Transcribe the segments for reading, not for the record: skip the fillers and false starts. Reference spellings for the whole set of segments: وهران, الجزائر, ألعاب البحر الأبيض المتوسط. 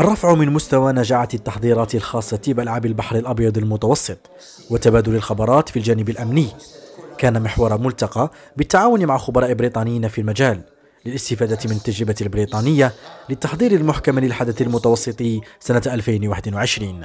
الرفع من مستوى نجاعة التحضيرات الخاصة بألعاب البحر الأبيض المتوسط وتبادل الخبرات في الجانب الأمني كان محور ملتقى بالتعاون مع خبراء بريطانيين في المجال للاستفادة من التجربة البريطانية للتحضير المحكم للحدث المتوسطي سنة 2021.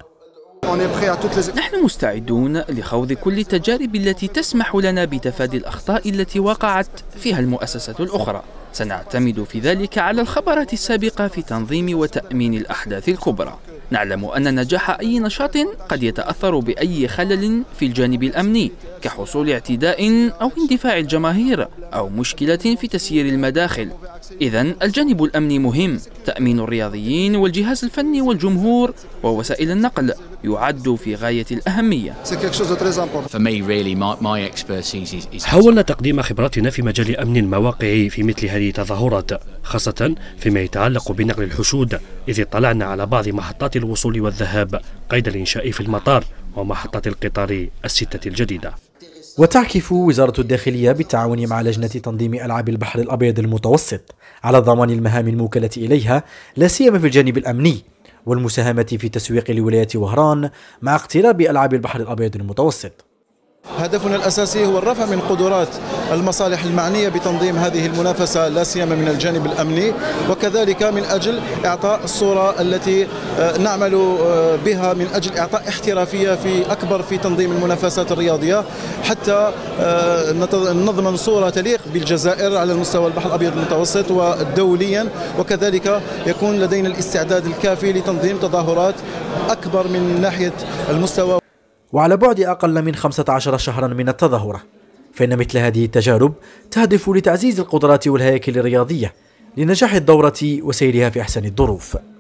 نحن مستعدون لخوض كل التجارب التي تسمح لنا بتفادي الأخطاء التي وقعت فيها المؤسسات الأخرى. سنعتمد في ذلك على الخبرات السابقة في تنظيم وتأمين الأحداث الكبرى. نعلم أن نجاح أي نشاط قد يتأثر بأي خلل في الجانب الأمني كحصول اعتداء أو اندفاع الجماهير أو مشكلة في تسيير المداخل. إذن الجانب الأمني مهم. تأمين الرياضيين والجهاز الفني والجمهور ووسائل النقل يعد في غاية الأهمية. حاولنا تقديم خبراتنا في مجال أمن المواقع في مثل هذه التظاهرات، خاصة فيما يتعلق بنقل الحشود، إذ اطلعنا على بعض محطات الوصول والذهاب قيد الإنشاء في المطار ومحطة القطار الستة الجديدة. وتعكف وزارة الداخلية بالتعاون مع لجنة تنظيم ألعاب البحر الأبيض المتوسط على ضمان المهام الموكلة إليها، لا سيما في الجانب الأمني والمساهمة في تسويق لولاية وهران مع اقتراب ألعاب البحر الأبيض المتوسط. هدفنا الأساسي هو الرفع من قدرات المصالح المعنية بتنظيم هذه المنافسة، لا سيما من الجانب الأمني، وكذلك من أجل إعطاء الصورة التي نعمل بها من أجل إعطاء احترافية أكبر في تنظيم المنافسات الرياضية، حتى نضمن صورة تليق بالجزائر على المستوى البحر الأبيض المتوسط ودوليا، وكذلك يكون لدينا الاستعداد الكافي لتنظيم تظاهرات أكبر من ناحية المستوى. وعلى بعد أقل من 15 شهرا من التظاهرة، فإن مثل هذه التجارب تهدف لتعزيز القدرات والهياكل الرياضية لنجاح الدورة وسيرها في أحسن الظروف.